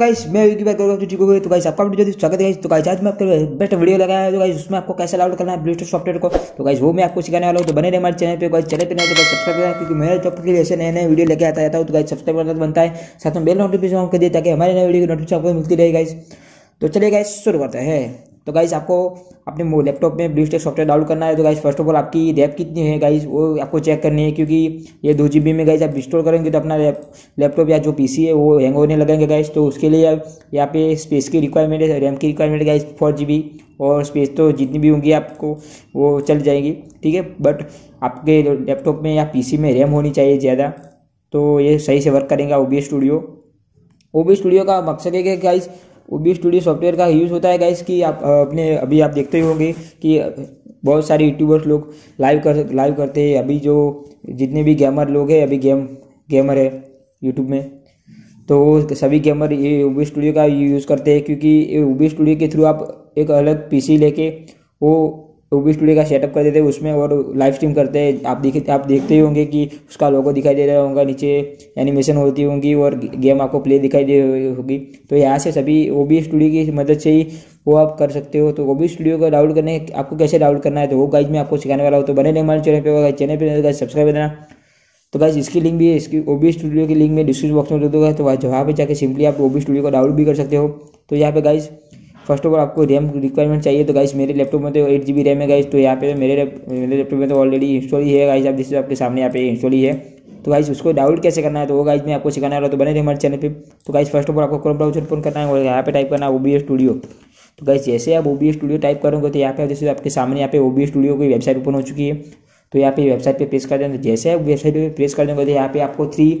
Guys मैं back करूँगा तो ठीक हो गई। तो गाइस आपका वीडियो स्वागत है। तो गाइस आज मैं आपको बेस्ट वीडियो लगाया है, तो गाइस उसमें आपको कैसे डाउनलोड करना है प्ले स्टोर सॉफ्टवेयर को, तो गाइस वो मैं आपको सिखाने वाला हूँ। तो बने रहे हमारे चैनल पे। गाइस चैनल पे नए तो गाइस सब्सक्राइब करना, क्योंकि मेरे टॉप के लिए ऐसे नए नए वीडियो लेके आता रहता हूँ। तो गाइस सब्सक्राइब करना बनता है, साथ में बेल नोटिफिकेशन ऑन कर दिया ताकि हमारे नए वीडियो की नोटिफिकेशन आपको मिलती रहे। गाइस तो चलिए गाइस शुरू करते हैं। तो गाइस आपको अपने लैपटॉप में ब्लू स्टैक सॉफ्टवेयर डाउनलोड करना है। तो गाइस फर्स्ट ऑफ ऑल आपकी रैप कितनी है गाइस वो आपको चेक करनी है, क्योंकि ये 2 GB में गाइस आप इंस्टॉल करेंगे तो अपना लैपटॉप या जो पीसी है वो हैंग होने लगेंगे गाइस। तो उसके लिए यहाँ पे स्पेस की रिक्वायरमेंट है, रैम की रिक्वायरमेंट गाइस 4 GB, और स्पेस तो जितनी भी होंगी आपको वो चल जाएगी, ठीक है। बट आपके लैपटॉप में या पीसी में रैम होनी चाहिए ज़्यादा, तो ये सही से वर्क करेंगे OBS Studio। OBS Studio का मकसद है कि गाइस OBS Studio सॉफ्टवेयर का यूज़ होता है गाइस कि आप अपने अभी आप देखते ही होंगे कि बहुत सारे यूट्यूबर्स लोग लाइव करते हैं। अभी जो जितने भी गेमर लोग हैं, अभी गेमर है यूट्यूब में, तो सभी गेमर ये OBS Studio का यूज़ करते हैं, क्योंकि OBS Studio के थ्रू आप एक अलग PC लेके वो OBS Studio का सेटअप कर देते हैं उसमें, और लाइव स्ट्रीम करते हैं। आप देखते ही होंगे कि उसका लोगो दिखाई दे रहा होगा, नीचे एनिमेशन होती होंगी और गेम आपको प्ले दिखाई दे रही होगी। तो यहाँ से सभी OBS Studio की मदद से ही वो आप कर सकते हो। तो OBS Studio को डाउनलोड करने आपको कैसे डाउनलोड करना है तो वो गाइज मैं आपको सिखाने वाला हूँ। तो बने रहे हमारे चैनल पर सब्सक्राइब करना। तो गाइज इसकी लिंक भी है, इसकी OBS Studio की लिंक मैं डिस्क्रिप्शन बॉक्स में दे दूँगा, तो वहाँ पर जाकर सिंपली आप OBS Studio को डाउनलोड भी कर सकते हो। तो यहाँ पर गाइज फर्स्ट ऑफ ऑल आपको रैम रिक्वायरमेंट चाहिए। तो गाइस मेरे लैपटॉप में तो 8 GB रैम है गाइस। तो यहाँ पे मेरे लैपटॉप में तो ऑलरेडी इंस्टॉल ही है गाइस, आप जिससे आपके सामने यहाँ पे इंस्टॉल ही है। तो गाइस उसको डाउनलोड कैसे करना है तो वो गाइस मैं आपको सिखाने वाला हूँ। तो बने रहे हमारे चैनल पे। तो गाइस फर्स्ट ऑफ ऑल आपको क्रोम ब्राउजर ओपन करना है और यहाँ पे टाइप करना है OBS Studio। तो गाइस जैसे आप OBS Studio टाइप करोगे तो यहाँ पे जैसे आपके सामने यहाँ पे OBS Studio की वेबसाइट ओपन हो चुकी है। तो यहाँ पे वेबसाइट पे प्रेस कर देंगे। जैसे आप वेबसाइट पे प्रेस कर देंगे तो यहाँ पे आपको 3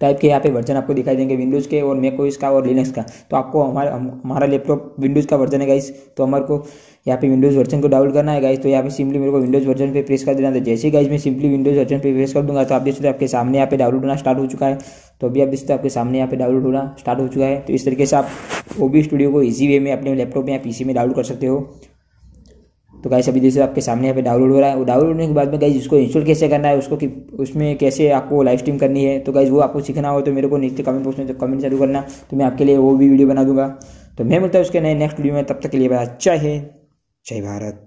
टाइप के यहाँ पे वर्जन आपको दिखाई देंगे, विंडोज़ के और मैकओएस का और लिनक्स का। तो आपको हमारा लैपटॉप विंडोज़ का वर्जन है गाइस, तो हमारे को यहाँ पे विंडोज़ वर्जन को डाउनलोड करना है गाइस। तो यहाँ पे सिंपली मेरे को विंडोज़ वर्जन पे प्रेस कर देना था। जैसे गाइस मैं सिंपली विंडोज़ वर्जन पे प्रेस कर दूंगा तो आप देख सकते हो आपके सामने यहाँ पे डाउनलोड होना स्टार्ट हो चुका है। तो अभी आप देख सकते हो आपके सामने यहाँ पे डाउनलोड होना स्टार्ट हो चुका है। तो इस तरीके से आप OBS Studio को ईजी वे में अपने लैपटॉप या पीसी में डाउनलोड कर सकते हो। तो गाइस अभी जैसे आपके सामने यहाँ पे डाउनलोड हो रहा है, वो डाउनलोड होने के बाद में गाइस इसको इंस्टॉल कैसे करना है, उसको उसमें कैसे आपको लाइव स्ट्रीम करनी है, तो गाइस वो आपको सीखना हो तो मेरे को नीचे कमेंट बॉक्स में कमेंट जरूर करना, तो मैं आपके लिए वो भी वीडियो बना दूंगा। तो मैं मिलता हूँ उसके नए नेक्स्ट वीडियो में, तब तक के लिए जय हिंद जय भारत।